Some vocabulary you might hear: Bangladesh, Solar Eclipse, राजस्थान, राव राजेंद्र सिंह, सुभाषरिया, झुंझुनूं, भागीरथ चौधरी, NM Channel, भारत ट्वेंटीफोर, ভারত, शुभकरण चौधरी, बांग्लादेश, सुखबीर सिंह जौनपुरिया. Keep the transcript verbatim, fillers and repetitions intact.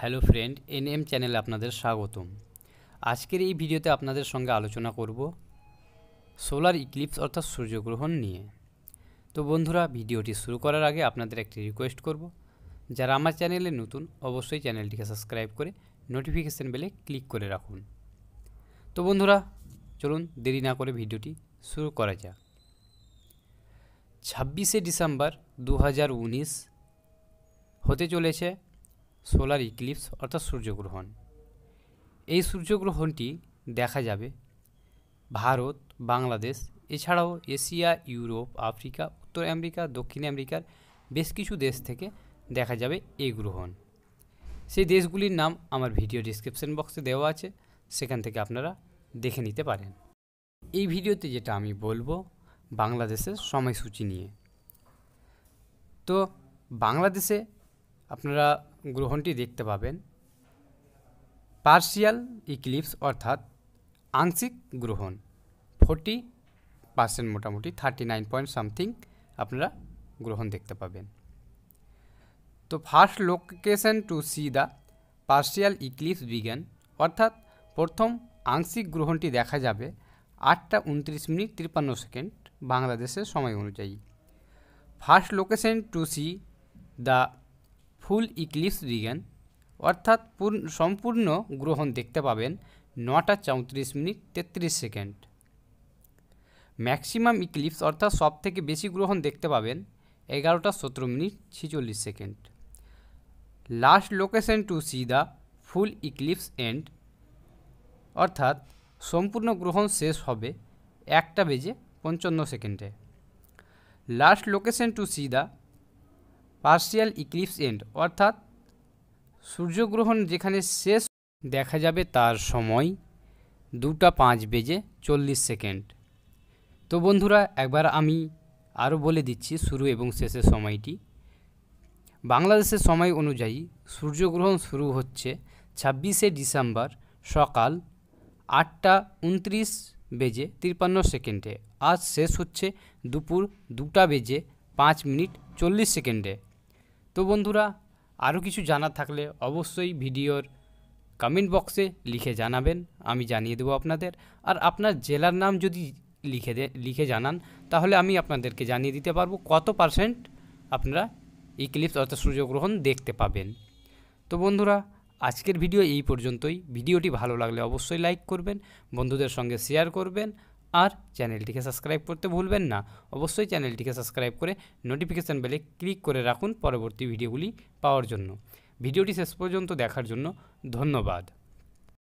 Hello friend N M channel आपनादेर स्वागतम। आजकेर एई भिडियोते आपनादेर संगे आलोचना करब सोलार इक्लिप्स अर्थात सूर्यग्रहण निये। तो बंधुरा भिडियोटी शुरू करार आगे आपनादेर एकटी रिक्वेस्ट करब, जारा आमार चैनेले नतून अवश्यई चैनलटिके सबस्क्राइब करे नोटिफिकेशन बेले क्लिक करे राखुन। तो बंधुरा चलुन देरी ना करे भिडियोटी शुरू करा जाक। छब्बीस डिसेम्बर दो हज़ार उन्नीस होते चलेछे सोलार इक्लिप्स अर्थात सूर्यग्रहण। ये सूर्यग्रहणटी देखा जाबे भारत बांग्लादेश एछाड़ाओ एशिया यूरोप आफ्रिका उत्तर अमेरिका दक्षिण अमेरिकार बेश किछु देश थेके देखा जाबे ए ग्रहण। सेई देशगुलिर नाम आमार भिडियो डिस्क्रिप्शन बक्से देवा आछे, सेखान थेके आपनारा देखे निते पारेन। एई भिडियोते जेटा आमी बोलबो बांग्लादेशेर समयसूची निये। तो बांग्लादेशे আপনারা গ্রহণটি দেখতে পাবেন পার্শিয়াল ইক্লিপস অর্থাৎ আংশিক গ্রহণ। ফোর্টি পার্সেন্ট মোটামুটি থার্টি নাইন পয়েন্ট সামথিং আপনারা গ্রহণ দেখতে পাবেন। তো first location to see the partial eclipse বিজ্ঞান অর্থাৎ প্রথম আংশিক গ্রহণটি দেখা যাবে আটটা উনত্রিশ মিনিট তিপ্পান্ন সেকেন্ড বাংলাদেশের সময় অনুযায়ী। First location to see the full eclipse region अर्थात पूर्ण सम्पूर्ण ग्रहण देखते पाबेन नौटा चौंतीस मिनट तेत्रिस सेकेंड। मैक्सिमाम इक्लिप्स अर्थात सबथेके बेशी ग्रहण देखते पाबेन एगारोटा सत्रह मिनट छिचल्लिस second. Last location to see the full eclipse end अर्थात सम्पूर्ण ग्रहण शेष होबे एकटा बेजे पंचान्न सेकेंडे। Last location to see the partial eclipse end अर्थात सूर्यग्रहण जेखाने शेष देखा जाबे तार समय दुटा पाँच बेजे चल्लिस सेकेंड। तो बंधुरा एकबार आमी आरो बोले दिच्छी शुरू एवं शेषेर समयटी। बांग्लादेशेर समय अनुयायी सूर्यग्रहण शुरू होच्छे छब्बीस डिसेम्बर सकाल आठटा उनत्रिश बेजे तिप्पान्न सेकेंडे। आज शेष होच्छे दुपुर दुटा बेजे पाँच मिनट चल्लिस सेकेंडे। तो बंधुरा आरो किछु जाना थाकले अवश्य भिडियोर कमेंट बक्से लिखे जानाबेन, आमी जानिये देबो आपनादेर। और आपनार जेलार नाम जदि लिखे दे लिखे जानान ताहले आमी आपनादेरके जानिये दिते पारबो कत पार्सेंट आपनारा इक्लिप्स अर्थात सूर्यग्रहण देखते पाबेन। तो बंधुरा आजकेर भिडियो एई पर्यन्तई। भिडियोटी भालो लागले अवश्यई लाइक करबेन, बंधुदेर संगे शेयार करबेन और चैनलটিকে সাবস্ক্রাইব করতে ভুলবেন না। অবশ্যই চ্যানেলটিকে সাবস্ক্রাইব করে নোটিফিকেশন বেলে ক্লিক করে রাখুন পরবর্তী ভিডিওগুলি পাওয়ার জন্য। ভিডিওটি শেষ পর্যন্ত দেখার জন্য ধন্যবাদ।